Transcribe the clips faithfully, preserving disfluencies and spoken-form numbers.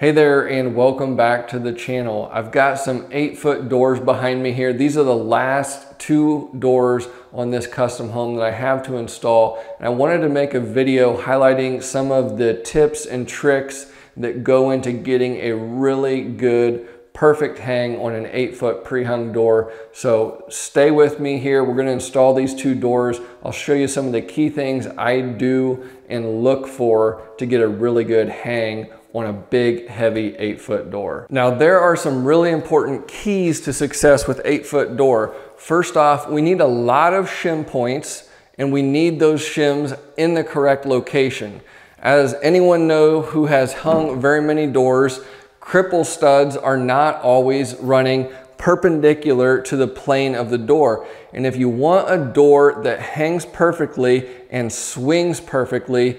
Hey there and welcome back to the channel. I've got some eight foot doors behind me here. These are the last two doors on this custom home that I have to install. And I wanted to make a video highlighting some of the tips and tricks that go into getting a really good perfect hang on an eight foot pre-hung door. So stay with me here. We're gonna install these two doors. I'll show you some of the key things I do and look for to get a really good hang on a big, heavy eight foot door. Now, there are some really important keys to success with eight foot door. First off, we need a lot of shim points and we need those shims in the correct location. As anyone knows who has hung very many doors, cripple studs are not always running perpendicular to the plane of the door. And if you want a door that hangs perfectly and swings perfectly,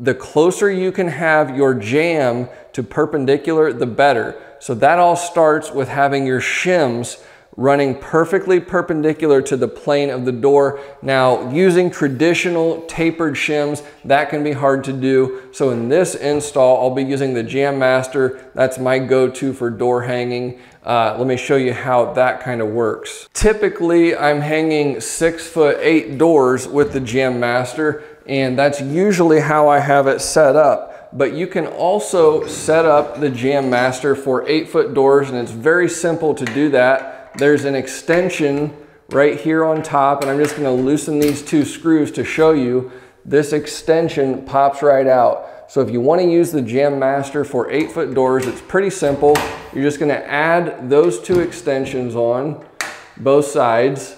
the closer you can have your jamb to perpendicular, the better. So that all starts with having your shims running perfectly perpendicular to the plane of the door. Now, using traditional tapered shims, that can be hard to do. So in this install, I'll be using the Jam Master. That's my go-to for door hanging. Uh, let me show you how that kind of works. Typically, I'm hanging six foot eight doors with the Jam Master, and that's usually how I have it set up. But you can also set up the Jam Master for eight foot doors, and it's very simple to do that. There's an extension right here on top, and I'm just gonna loosen these two screws to show you. This extension pops right out. So if you wanna use the Jam Master for eight foot doors, it's pretty simple. You're just gonna add those two extensions on both sides,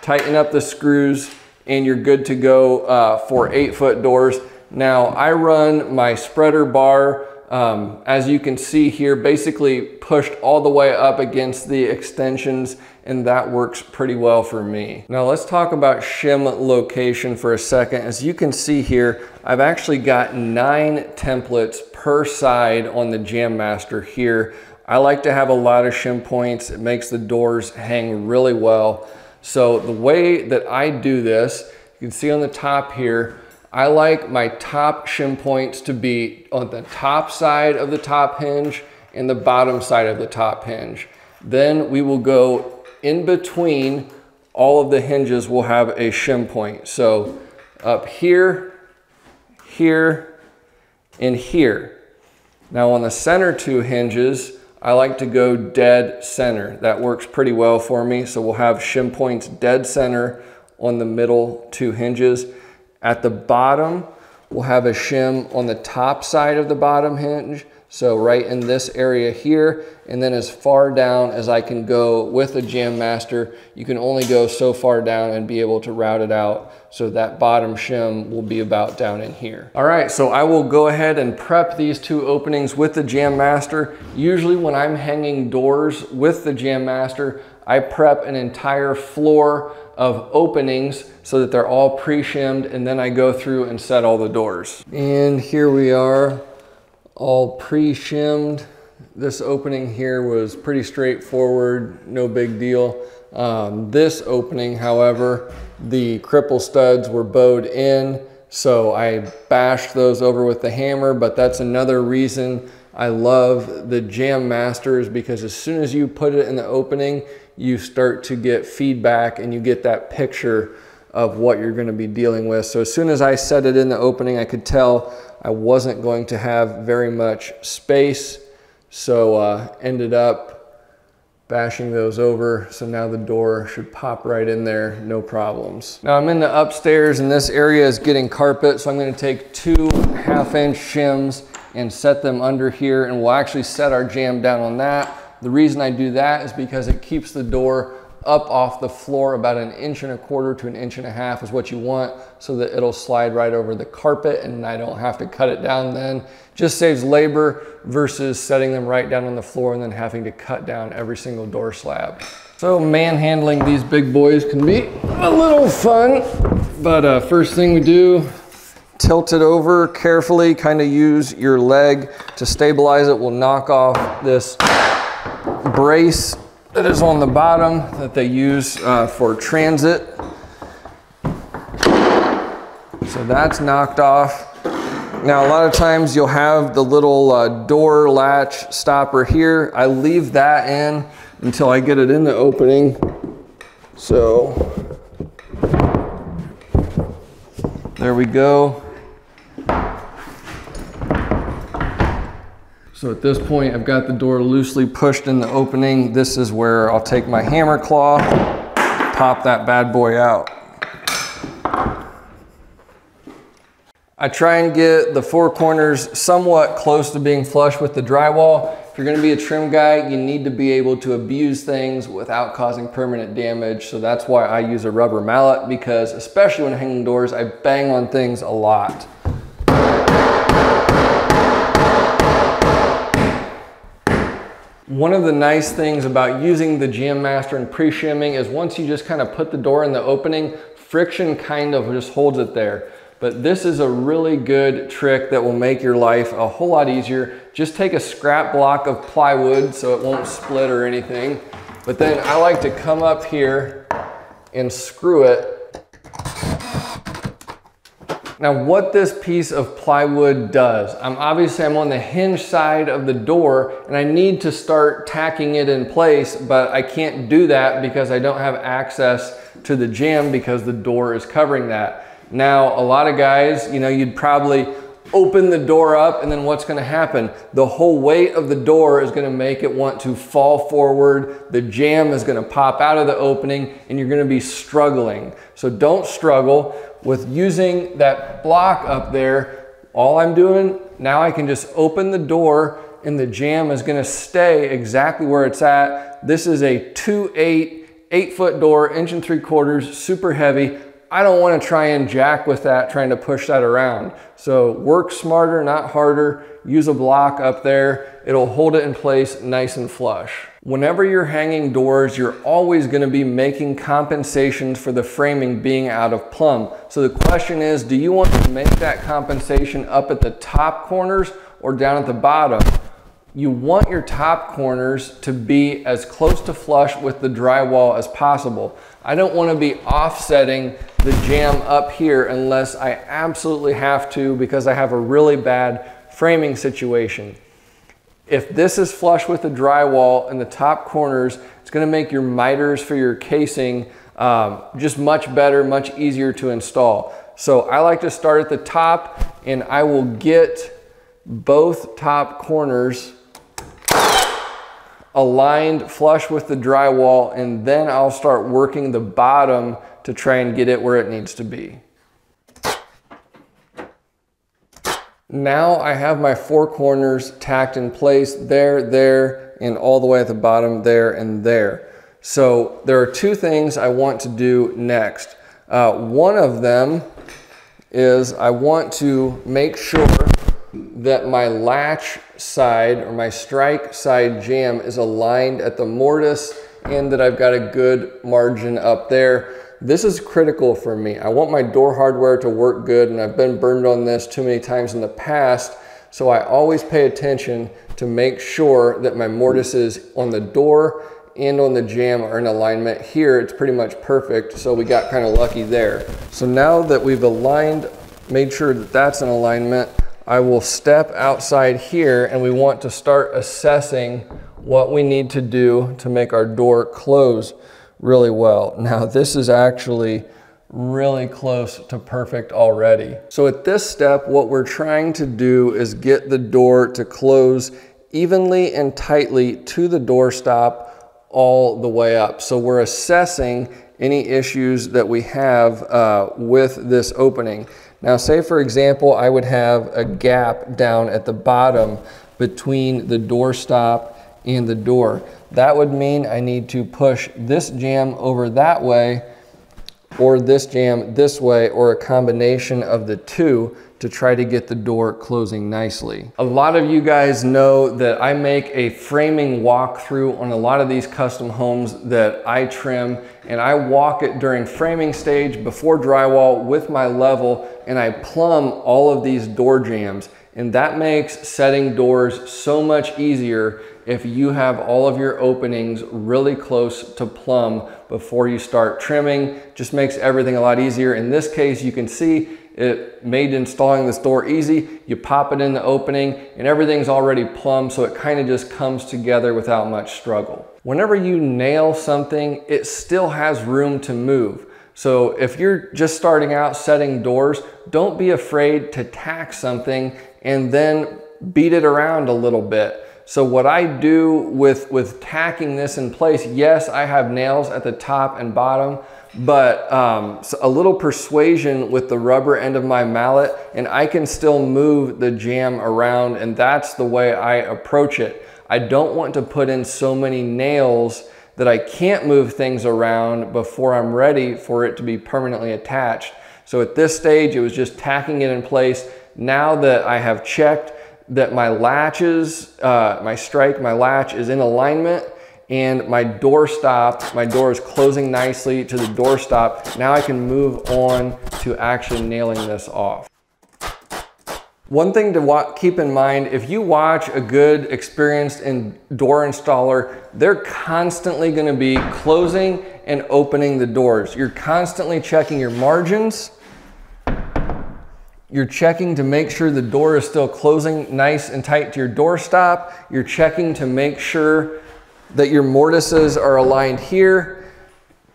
tighten up the screws, and you're good to go uh, for eight foot doors. Now, I run my spreader bar, um, as you can see here, basically pushed all the way up against the extensions, and that works pretty well for me. Now let's talk about shim location for a second. As you can see here, I've actually got nine templates per side on the Jam Master here. I like to have a lot of shim points. It makes the doors hang really well. So the way that I do this, you can see on the top here, I like my top shim points to be on the top side of the top hinge and the bottom side of the top hinge. Then we will go in between all of the hinges will have a shim point. So up here, here, and here. Now on the center two hinges, I like to go dead center. That works pretty well for me. So we'll have shim points dead center on the middle two hinges. At the bottom, we'll have a shim on the top side of the bottom hinge. So right in this area here, and then as far down as I can go with a Jam Master, you can only go so far down and be able to route it out. So that bottom shim will be about down in here. All right, so I will go ahead and prep these two openings with the Jam Master. Usually when I'm hanging doors with the Jam Master, I prep an entire floor of openings so that they're all pre-shimmed, and then I go through and set all the doors. And here we are, all pre-shimmed. This opening here was pretty straightforward, no big deal. Um, this opening, however, the cripple studs were bowed in, so I bashed those over with the hammer, but that's another reason I love the Jam Masters, because as soon as you put it in the opening, you start to get feedback and you get that picture of what you're gonna be dealing with. So as soon as I set it in the opening, I could tell I wasn't going to have very much space. So uh, ended up bashing those over. So now the door should pop right in there, no problems. Now I'm in the upstairs and this area is getting carpet. So I'm gonna take two half inch shims and set them under here, and we'll actually set our jamb down on that. The reason I do that is because it keeps the door up off the floor. About an inch and a quarter to an inch and a half is what you want, so that it'll slide right over the carpet and I don't have to cut it down then. Just saves labor versus setting them right down on the floor and then having to cut down every single door slab. So manhandling these big boys can be a little fun, but uh, first thing we do, tilt it over carefully, kind of use your leg to stabilize it. We'll knock off this brace that is on the bottom that they use uh, for transit. So that's knocked off. Now, a lot of times you'll have the little uh, door latch stopper here. I leave that in until I get it in the opening. So there we go. So at this point, I've got the door loosely pushed in the opening. This is where I'll take my hammer claw, pop that bad boy out. I try and get the four corners somewhat close to being flush with the drywall. If you're gonna be a trim guy, you need to be able to abuse things without causing permanent damage. So that's why I use a rubber mallet, because especially when hanging doors, I bang on things a lot. One of the nice things about using the Jam Master and pre-shimming is once you just kind of put the door in the opening, friction kind of just holds it there. But this is a really good trick that will make your life a whole lot easier. Just take a scrap block of plywood so it won't split or anything. But then I like to come up here and screw it. Now what this piece of plywood does, I'm obviously I'm on the hinge side of the door and I need to start tacking it in place, but I can't do that because I don't have access to the jam because the door is covering that. Now, a lot of guys, you know, you'd probably open the door up and then what's gonna happen? The whole weight of the door is gonna make it want to fall forward. The jam is gonna pop out of the opening and you're gonna be struggling. So don't struggle with using that block up there. All I'm doing, now I can just open the door and the jam is gonna stay exactly where it's at. This is a two eight, eight foot door, inch and three quarters, super heavy. I don't want to try and jack with that, trying to push that around. So work smarter, not harder. Use a block up there. It'll hold it in place nice and flush. Whenever you're hanging doors, you're always going to be making compensations for the framing being out of plumb. So the question is, do you want to make that compensation up at the top corners or down at the bottom? You want your top corners to be as close to flush with the drywall as possible. I don't want to be offsetting the jam up here unless I absolutely have to because I have a really bad framing situation. If this is flush with the drywall and the top corners, it's going to make your miters for your casing um, just much better, much easier to install. So I like to start at the top and I will get both top corners aligned flush with the drywall, and then I'll start working the bottom to try and get it where it needs to be. Now I have my four corners tacked in place there, there, and all the way at the bottom there and there. So there are two things I want to do next. Uh, one of them is I want to make sure that my latch side or my strike side jam is aligned at the mortise and that I've got a good margin up there. This is critical for me. I want my door hardware to work good, and I've been burned on this too many times in the past. So I always pay attention to make sure that my mortises on the door and on the jam are in alignment. Here, it's pretty much perfect. So we got kind of lucky there. So now that we've aligned, made sure that that's in alignment, I will step outside here and we want to start assessing what we need to do to make our door close really well. Now this is actually really close to perfect already. So at this step, what we're trying to do is get the door to close evenly and tightly to the doorstop all the way up. So we're assessing any issues that we have uh, with this opening. Now, say for example, I would have a gap down at the bottom between the doorstop and the door. That would mean I need to push this jam over that way, or this jam this way, or a combination of the two to try to get the door closing nicely. A lot of you guys know that I make a framing walkthrough on a lot of these custom homes that I trim, and I walk it during framing stage before drywall with my level, and I plumb all of these door jams. And that makes setting doors so much easier if you have all of your openings really close to plumb before you start trimming. Just makes everything a lot easier. In this case, you can see It made installing this door easy. You pop it in the opening and everything's already plumbed, so it kind of just comes together without much struggle. Whenever you nail something, it still has room to move. So if you're just starting out setting doors, don't be afraid to tack something and then beat it around a little bit. So what I do with, with tacking this in place, yes, I have nails at the top and bottom, but um, so a little persuasion with the rubber end of my mallet and I can still move the jam around, and that's the way I approach it. I don't want to put in so many nails that I can't move things around before I'm ready for it to be permanently attached. So at this stage, it was just tacking it in place. Now that I have checked that my latches, uh, my strike, my latch is in alignment and my door stop, my door is closing nicely to the door stop. Now I can move on to actually nailing this off. One thing to keep in mind, if you watch a good experienced in door installer, they're constantly gonna be closing and opening the doors. You're constantly checking your margins. You're checking to make sure the door is still closing nice and tight to your door stop. You're checking to make sure that your mortises are aligned here.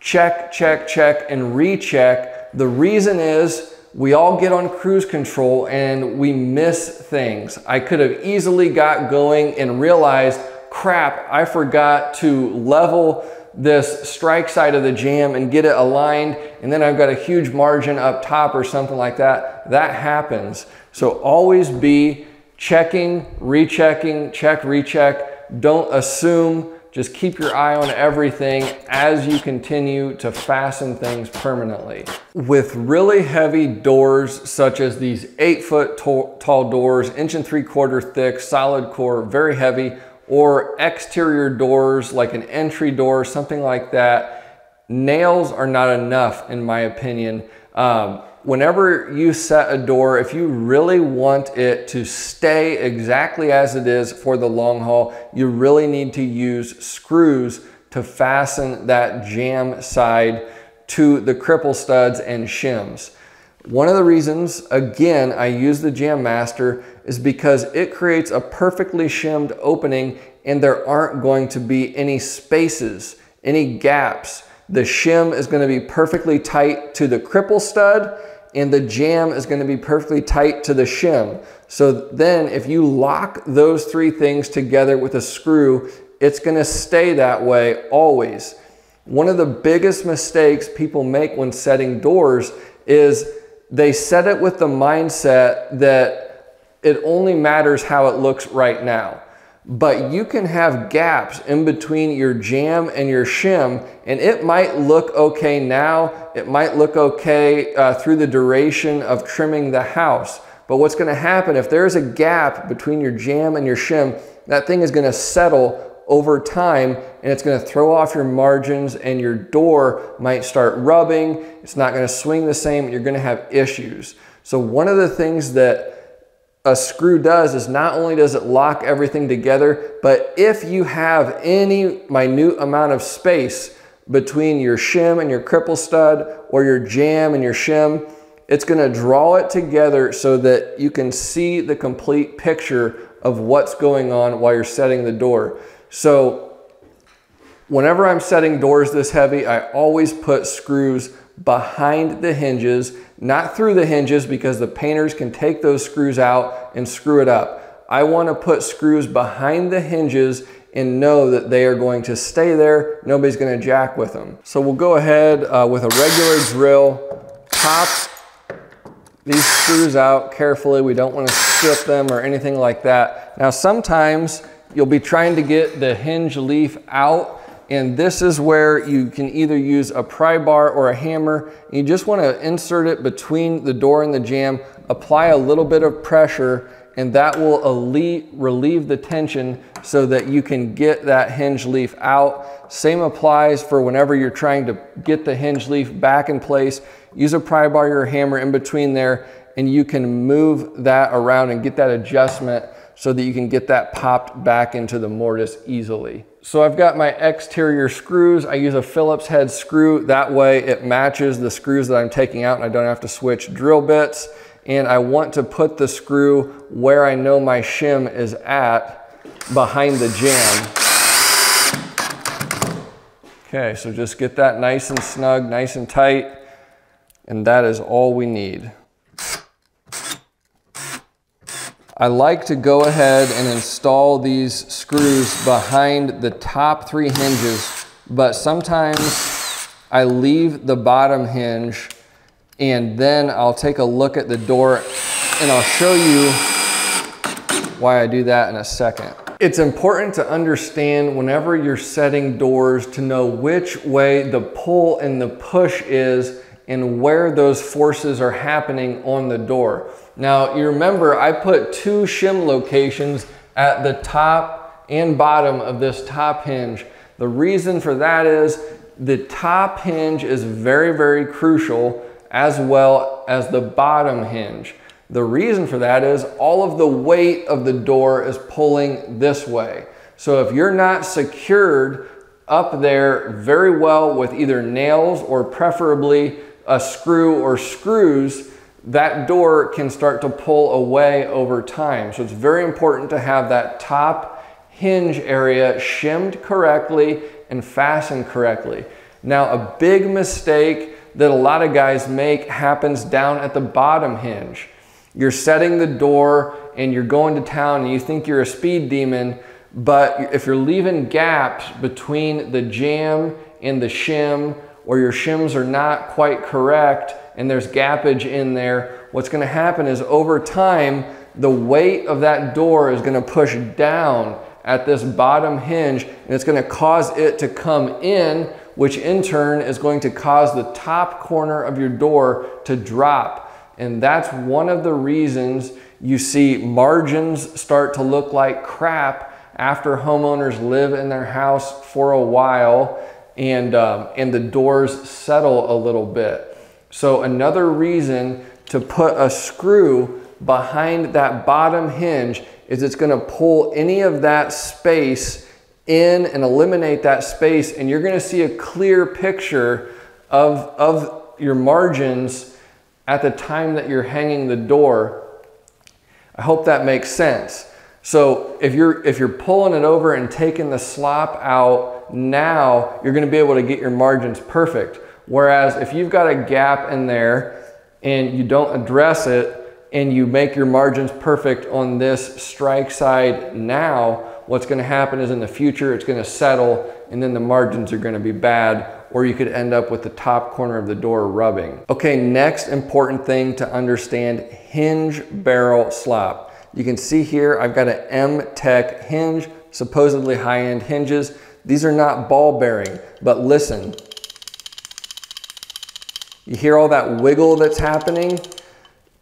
Check, check, check, and recheck. The reason is we all get on cruise control and we miss things. I could have easily got going and realized, crap, I forgot to level this strike side of the jam and get it aligned, and then I've got a huge margin up top or something like that. That happens. So always be checking, rechecking, check, recheck. Don't assume, just keep your eye on everything as you continue to fasten things permanently. With really heavy doors, such as these eight foot tall doors, inch and three quarter thick, solid core, very heavy, or exterior doors like an entry door, something like that, nails are not enough in my opinion. Um, whenever you set a door, if you really want it to stay exactly as it is for the long haul, you really need to use screws to fasten that jam side to the cripple studs and shims. One of the reasons, again, I use the Jam Master is because it creates a perfectly shimmed opening and there aren't going to be any spaces, any gaps. The shim is going to be perfectly tight to the cripple stud and the jam is going to be perfectly tight to the shim. So then if you lock those three things together with a screw, it's going to stay that way always. One of the biggest mistakes people make when setting doors is they set it with the mindset that it only matters how it looks right now. But you can have gaps in between your jam and your shim, and it might look okay now, it might look okay uh, through the duration of trimming the house. But what's gonna happen if there's a gap between your jam and your shim, that thing is gonna settle over time and it's going to throw off your margins and your door might start rubbing. It's not going to swing the same. You're going to have issues. So one of the things that a screw does is not only does it lock everything together, but if you have any minute amount of space between your shim and your cripple stud or your jam and your shim, it's going to draw it together so that you can see the complete picture of what's going on while you're setting the door. So whenever I'm setting doors this heavy, I always put screws behind the hinges, not through the hinges because the painters can take those screws out and screw it up. I want to put screws behind the hinges and know that they are going to stay there. Nobody's going to jack with them. So we'll go ahead uh, with a regular drill, pop these screws out carefully. We don't want to strip them or anything like that. Now sometimes you'll be trying to get the hinge leaf out, and this is where you can either use a pry bar or a hammer. You just want to insert it between the door and the jam, apply a little bit of pressure, and that will relieve the tension so that you can get that hinge leaf out. Same applies for whenever you're trying to get the hinge leaf back in place. Use a pry bar or a hammer in between there, and you can move that around and get that adjustment so that you can get that popped back into the mortise easily. So I've got my exterior screws. I use a Phillips head screw. That way it matches the screws that I'm taking out and I don't have to switch drill bits. And I want to put the screw where I know my shim is at behind the jam. Okay, so just get that nice and snug, nice and tight. And that is all we need. I like to go ahead and install these screws behind the top three hinges, but sometimes I leave the bottom hinge and then I'll take a look at the door and I'll show you why I do that in a second. It's important to understand whenever you're setting doors to know which way the pull and the push is and where those forces are happening on the door. Now, you remember I put two shim locations at the top and bottom of this top hinge. The reason for that is the top hinge is very, very crucial, as well as the bottom hinge. The reason for that is all of the weight of the door is pulling this way. So if you're not secured up there very well with either nails or preferably a screw or screws, that door can start to pull away over time. So it's very important to have that top hinge area shimmed correctly and fastened correctly. Now, a big mistake that a lot of guys make happens down at the bottom hinge. You're setting the door and you're going to town and you think you're a speed demon, but if you're leaving gaps between the jam and the shim, or your shims are not quite correct, and there's gappage in there, what's gonna happen is over time, the weight of that door is gonna push down at this bottom hinge, and it's gonna cause it to come in, which in turn is going to cause the top corner of your door to drop. And that's one of the reasons you see margins start to look like crap after homeowners live in their house for a while, and, um, and the doors settle a little bit. So another reason to put a screw behind that bottom hinge is it's gonna pull any of that space in and eliminate that space, and you're gonna see a clear picture of, of your margins at the time that you're hanging the door. I hope that makes sense. So if you're, if you're pulling it over and taking the slop out now, you're gonna be able to get your margins perfect. Whereas if you've got a gap in there and you don't address it and you make your margins perfect on this strike side now, what's gonna happen is in the future, it's gonna settle and then the margins are gonna be bad, or you could end up with the top corner of the door rubbing. Okay, next important thing to understand, hinge barrel slop. You can see here, I've got an M-Tech hinge, supposedly high-end hinges. These are not ball bearing, but listen. You hear all that wiggle that's happening?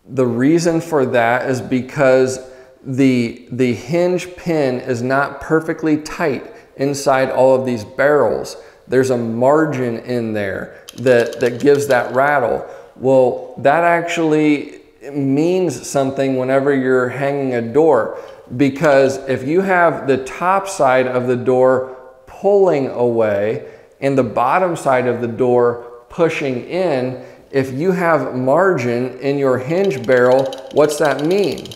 The reason for that is because the, the hinge pin is not perfectly tight inside all of these barrels. There's a margin in there that, that gives that rattle. Well, that actually means something whenever you're hanging a door, because if you have the top side of the door pulling away and the bottom side of the door pushing in, if you have margin in your hinge barrel, what's that mean?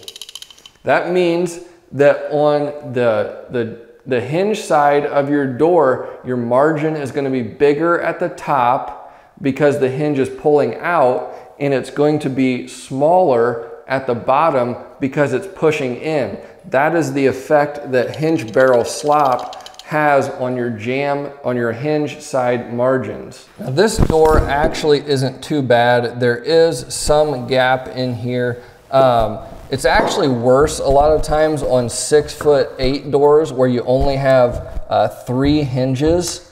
That means that on the, the, the hinge side of your door, your margin is going to be bigger at the top because the hinge is pulling out, and it's going to be smaller at the bottom because it's pushing in. That is the effect that hinge barrel slop has on your jam, on your hinge side margins. Now, this door actually isn't too bad. There is some gap in here. Um, it's actually worse a lot of times on six foot eight doors where you only have uh, three hinges.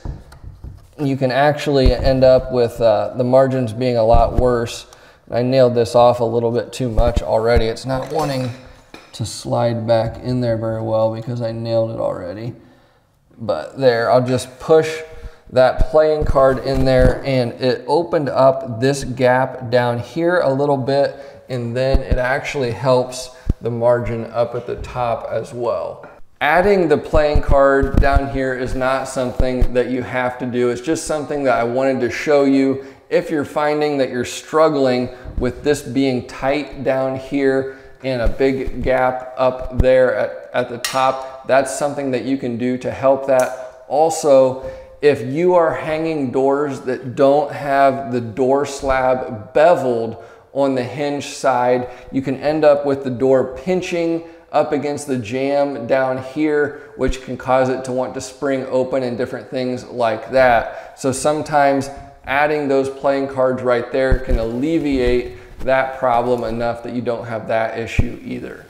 You can actually end up with uh, the margins being a lot worse. I nailed this off a little bit too much already. It's not wanting to slide back in there very well because I nailed it already. But there, I'll just push that playing card in there, and it opened up this gap down here a little bit, and then it actually helps the margin up at the top as well. adding the playing card down here is not something that you have to do. It's just something that I wanted to show you. If you're finding that you're struggling with this being tight down here and a big gap up there at, at the top, that's something that you can do to help that. Also, if you are hanging doors that don't have the door slab beveled on the hinge side, you can end up with the door pinching up against the jamb down here, which can cause it to want to spring open and different things like that. So sometimes adding those playing cards right there can alleviate that problem enough that you don't have that issue either.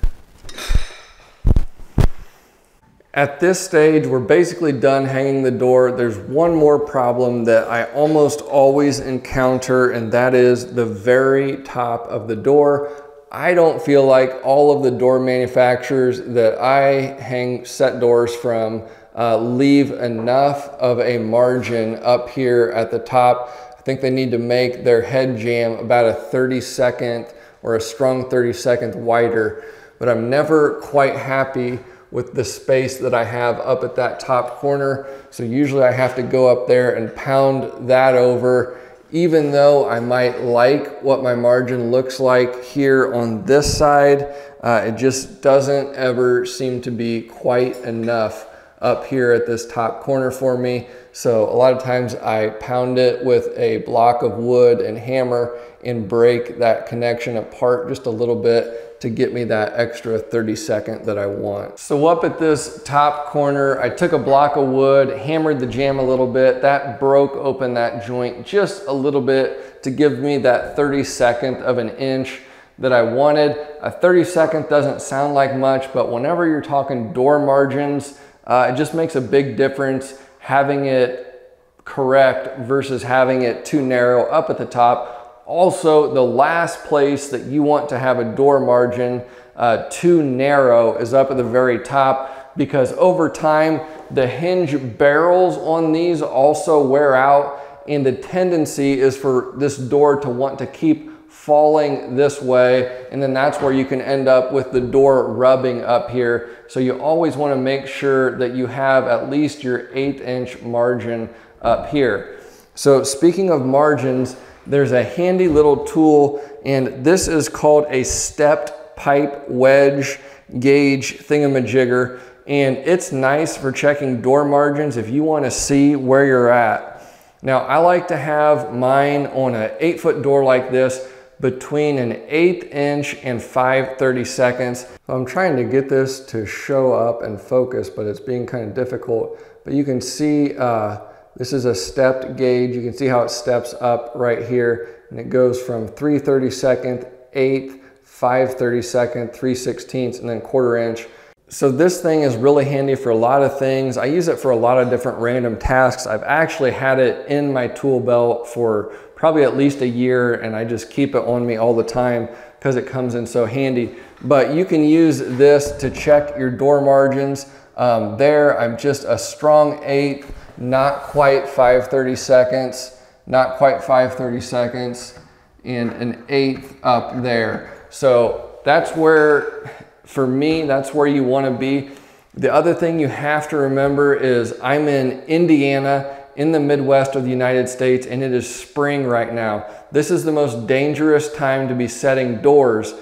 At this stage, we're basically done hanging the door. There's one more problem that I almost always encounter, and that is the very top of the door. I don't feel like all of the door manufacturers that I hang set doors from uh, leave enough of a margin up here at the top. I think they need to make their head jamb about a thirty-second or a strong thirty-second wider, but I'm never quite happy with the space that I have up at that top corner. So usually I have to go up there and pound that over. Even though I might like what my margin looks like here on this side, uh, it just doesn't ever seem to be quite enough up here at this top corner for me. So a lot of times I pound it with a block of wood and hammer and break that connection apart just a little bit to get me that extra thirty-second that I want. So up at this top corner, I took a block of wood, hammered the jamb a little bit. That broke open that joint just a little bit to give me that thirty-second of an inch that I wanted. A thirty-second doesn't sound like much, but whenever you're talking door margins, uh, it just makes a big difference having it correct versus having it too narrow up at the top. Also, the last place that you want to have a door margin uh, too narrow is up at the very top, because over time, the hinge barrels on these also wear out, and the tendency is for this door to want to keep falling this way, and then that's where you can end up with the door rubbing up here. So you always want to make sure that you have at least your eight inch margin up here. So speaking of margins, there's a handy little tool, and this is called a stepped pipe wedge gauge thingamajigger, and it's nice for checking door margins if you want to see where you're at. Now, I like to have mine on an eight foot door like this between an eighth inch and five thirty-seconds. So I'm trying to get this to show up and focus, but it's being kind of difficult. But you can see uh, this is a stepped gauge. You can see how it steps up right here, and it goes from three thirty-second, eighth, five thirty-second, three sixteenths, and then quarter inch. So this thing is really handy for a lot of things. I use it for a lot of different random tasks. I've actually had it in my tool belt for probably at least a year, and I just keep it on me all the time because it comes in so handy. But you can use this to check your door margins. Um, there, I'm just a strong eighth, not quite five thirty-seconds, not quite five thirty-seconds, and an eighth up there. So that's where, for me, that's where you want to be. The other thing you have to remember is I'm in Indiana, in the Midwest of the United States, and it is spring right now. This is the most dangerous time to be setting doors.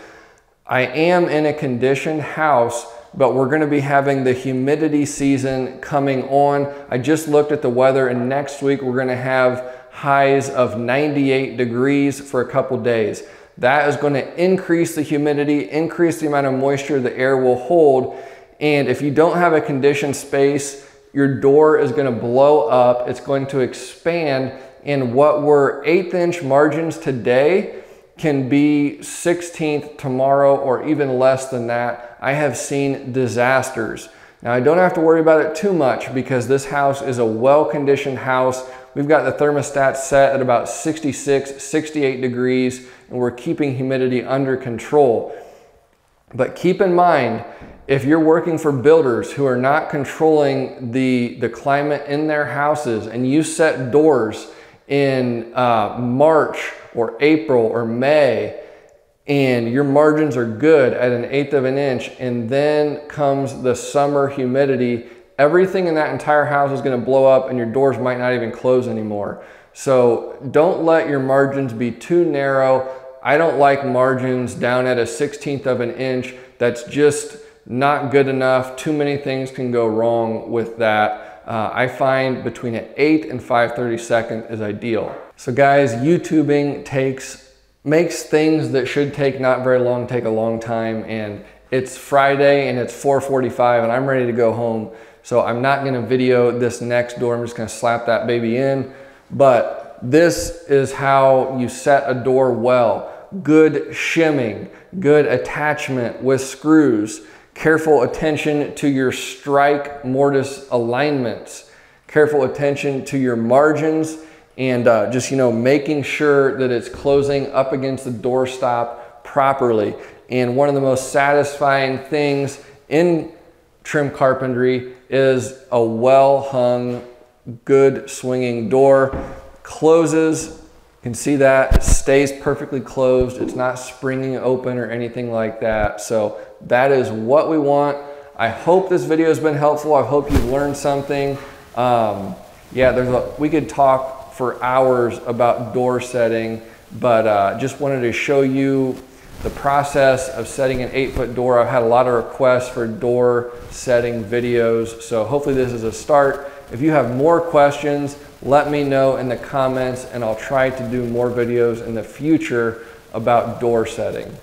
I am in a conditioned house, but we're going to be having the humidity season coming on. I just looked at the weather, and next week we're going to have highs of ninety-eight degrees for a couple days. That is going to increase the humidity, increase the amount of moisture the air will hold. And if you don't have a conditioned space, your door is going to blow up. It's going to expand. And what were eighth inch margins today can be sixteenth tomorrow, or even less than that. I have seen disasters. Now, I don't have to worry about it too much because this house is a well-conditioned house. We've got the thermostat set at about sixty-six, sixty-eight degrees, and we're keeping humidity under control. But keep in mind, if you're working for builders who are not controlling the, the climate in their houses, and you set doors in uh, March or April or May, and your margins are good at an eighth of an inch, and then comes the summer humidity, everything in that entire house is gonna blow up and your doors might not even close anymore. So don't let your margins be too narrow. I don't like margins down at a sixteenth of an inch. That's just not good enough. Too many things can go wrong with that. Uh, I find between an eighth and five thirty-second is ideal. So guys, YouTubing takes, makes things that should take not very long take a long time, and it's Friday and it's four forty-five and I'm ready to go home. So I'm not gonna video this next door. I'm just gonna slap that baby in. But this is how you set a door well. Good shimming, good attachment with screws, careful attention to your strike mortise alignments, careful attention to your margins, and uh, just, you know, making sure that it's closing up against the door stop properly. And one of the most satisfying things in trim carpentry is a well-hung, good swinging door. Closes, you can see that, stays perfectly closed. It's not springing open or anything like that. So that is what we want. I hope this video has been helpful. I hope you've learned something. Um, yeah, there's a, we could talk for hours about door setting, but uh, just wanted to show you the process of setting an eight foot door. I've had a lot of requests for door setting videos, so hopefully this is a start. If you have more questions, let me know in the comments and I'll try to do more videos in the future about door setting.